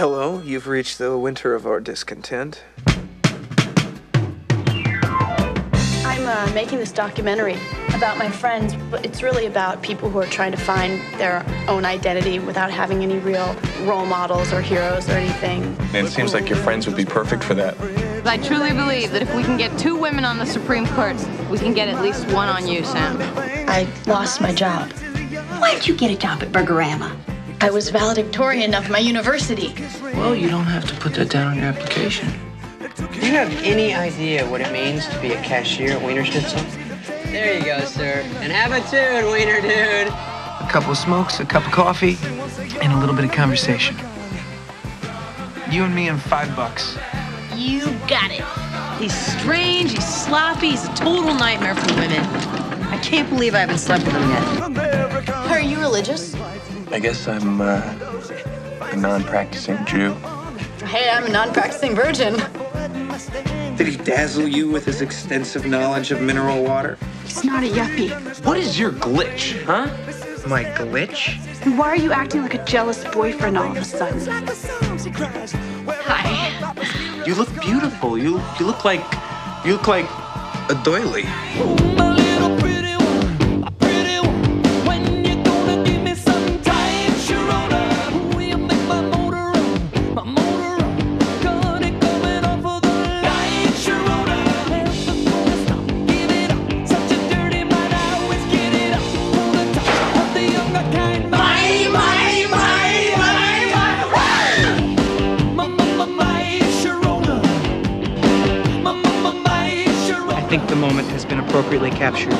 Hello, you've reached the winter of our discontent. I'm making this documentary about my friends, but it's really about people who are trying to find their own identity without having any real role models or heroes or anything. And it seems like your friends would be perfect for that. I truly believe that if we can get 2 women on the Supreme Court, we can get at least 1 on you, Sam. I lost my job. Why'd you get a job at Burgerama? I was valedictorian of my university. Well, you don't have to put that down on your application. Do you have any idea what it means to be a cashier at Wiener Schnitzel? There you go, sir. And have a tune, Wiener dude. A couple of smokes, a cup of coffee, and a little bit of conversation. You and me and $5. You got it. He's strange, he's sloppy, he's a total nightmare for women. I can't believe I haven't slept with him yet. Are you religious? I guess I'm a non-practicing Jew. Hey, I'm a non-practicing virgin. Did he dazzle you with his extensive knowledge of mineral water? He's not a yuppie. What is your glitch, huh? My glitch? Why are you acting like a jealous boyfriend all of a sudden? Hi. You look beautiful. You look like a doily. I think the moment has been appropriately captured.